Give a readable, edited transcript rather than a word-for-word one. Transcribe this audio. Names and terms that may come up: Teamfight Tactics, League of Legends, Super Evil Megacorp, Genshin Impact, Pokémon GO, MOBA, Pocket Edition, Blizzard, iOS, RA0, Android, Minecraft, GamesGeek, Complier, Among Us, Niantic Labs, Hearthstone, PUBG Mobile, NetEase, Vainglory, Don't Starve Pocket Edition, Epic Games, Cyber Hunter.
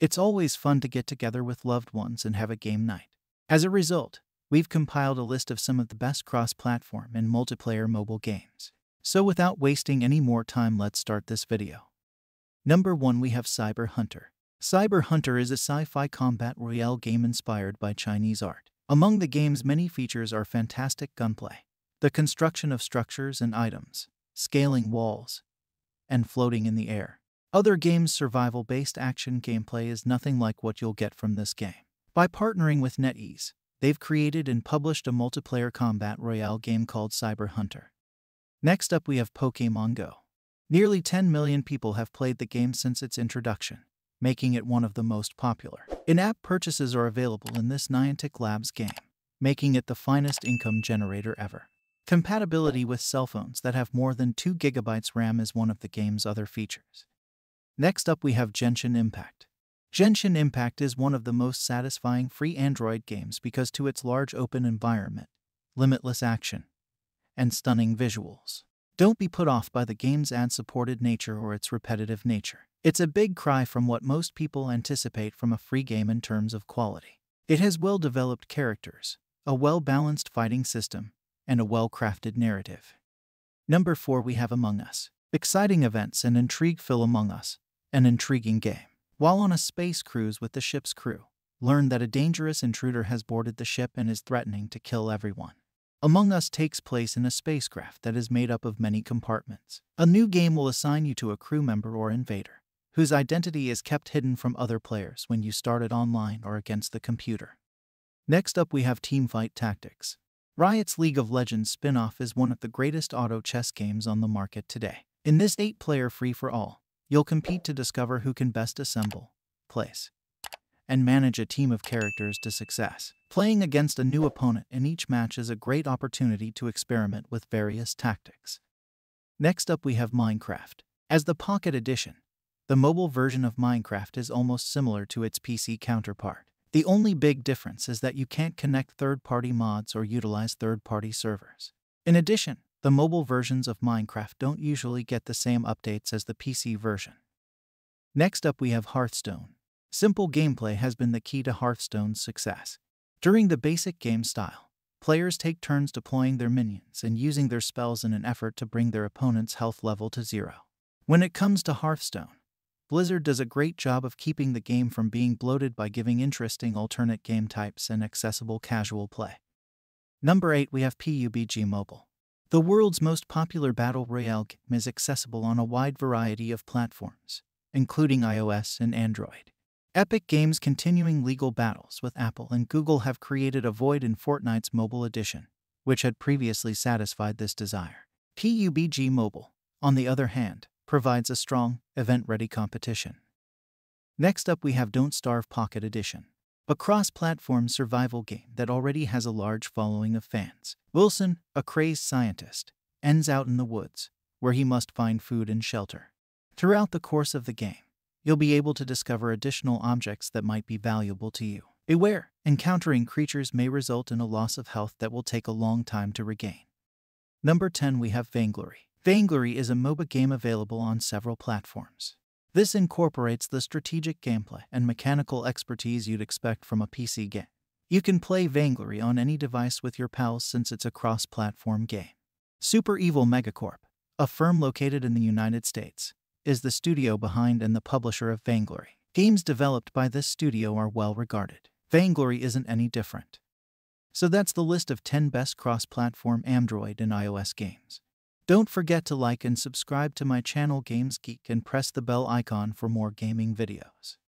It's always fun to get together with loved ones and have a game night. As a result, we've compiled a list of some of the best cross-platform and multiplayer mobile games. So without wasting any more time, let's start this video. Number 1, we have Cyber Hunter. Cyber Hunter is a sci-fi combat royale game inspired by Chinese art. Among the game's many features are fantastic gunplay, the construction of structures and items, scaling walls, and floating in the air. Other games' survival-based action gameplay is nothing like what you'll get from this game. By partnering with NetEase, they've created and published a multiplayer combat royale game called Cyber Hunter. Next up, we have Pokémon GO. Nearly 10 million people have played the game since its introduction, making it one of the most popular. In-app purchases are available in this Niantic Labs game, making it the finest income generator ever. Compatibility with cell phones that have more than 2 GB RAM is one of the game's other features. Next up, we have Genshin Impact. Genshin Impact is one of the most satisfying free Android games because to its large open environment, limitless action, and stunning visuals. Don't be put off by the game's ad-supported nature or its repetitive nature. It's a big cry from what most people anticipate from a free game in terms of quality. It has well-developed characters, a well-balanced fighting system, and a well-crafted narrative. Number 4, we have Among Us. Exciting events and intrigue fill Among Us, an intriguing game. While on a space cruise with the ship's crew, learn that a dangerous intruder has boarded the ship and is threatening to kill everyone. Among Us takes place in a spacecraft that is made up of many compartments. A new game will assign you to a crew member or invader, whose identity is kept hidden from other players when you start it online or against the computer. Next up, we have Teamfight Tactics. Riot's League of Legends spin-off is one of the greatest auto chess games on the market today. In this 8-player free-for-all, you'll compete to discover who can best assemble, place, and manage a team of characters to success. Playing against a new opponent in each match is a great opportunity to experiment with various tactics. Next up, we have Minecraft. As the Pocket Edition, the mobile version of Minecraft is almost similar to its PC counterpart. The only big difference is that you can't connect third-party mods or utilize third-party servers. In addition, the mobile versions of Minecraft don't usually get the same updates as the PC version. Next up, we have Hearthstone. Simple gameplay has been the key to Hearthstone's success. During the basic game style, players take turns deploying their minions and using their spells in an effort to bring their opponent's health level to 0. When it comes to Hearthstone, Blizzard does a great job of keeping the game from being bloated by giving interesting alternate game types and accessible casual play. Number 8, we have PUBG Mobile. The world's most popular battle royale game is accessible on a wide variety of platforms, including iOS and Android. Epic Games' continuing legal battles with Apple and Google have created a void in Fortnite's mobile edition, which had previously satisfied this desire. PUBG Mobile, on the other hand, provides a strong, event-ready competition. Next up, we have Don't Starve Pocket Edition, a cross-platform survival game that already has a large following of fans. Wilson, a crazed scientist, ends out in the woods, where he must find food and shelter. Throughout the course of the game, you'll be able to discover additional objects that might be valuable to you. Beware, encountering creatures may result in a loss of health that will take a long time to regain. Number 10, we have Vainglory. Vainglory is a MOBA game available on several platforms. This incorporates the strategic gameplay and mechanical expertise you'd expect from a PC game. You can play Vainglory on any device with your pals since it's a cross-platform game. Super Evil Megacorp, a firm located in the United States, is the studio behind and the publisher of Vainglory. Games developed by this studio are well regarded. Vainglory isn't any different. So that's the list of 10 best cross-platform Android and iOS games. Don't forget to like and subscribe to my channel GamesGeek and press the bell icon for more gaming videos.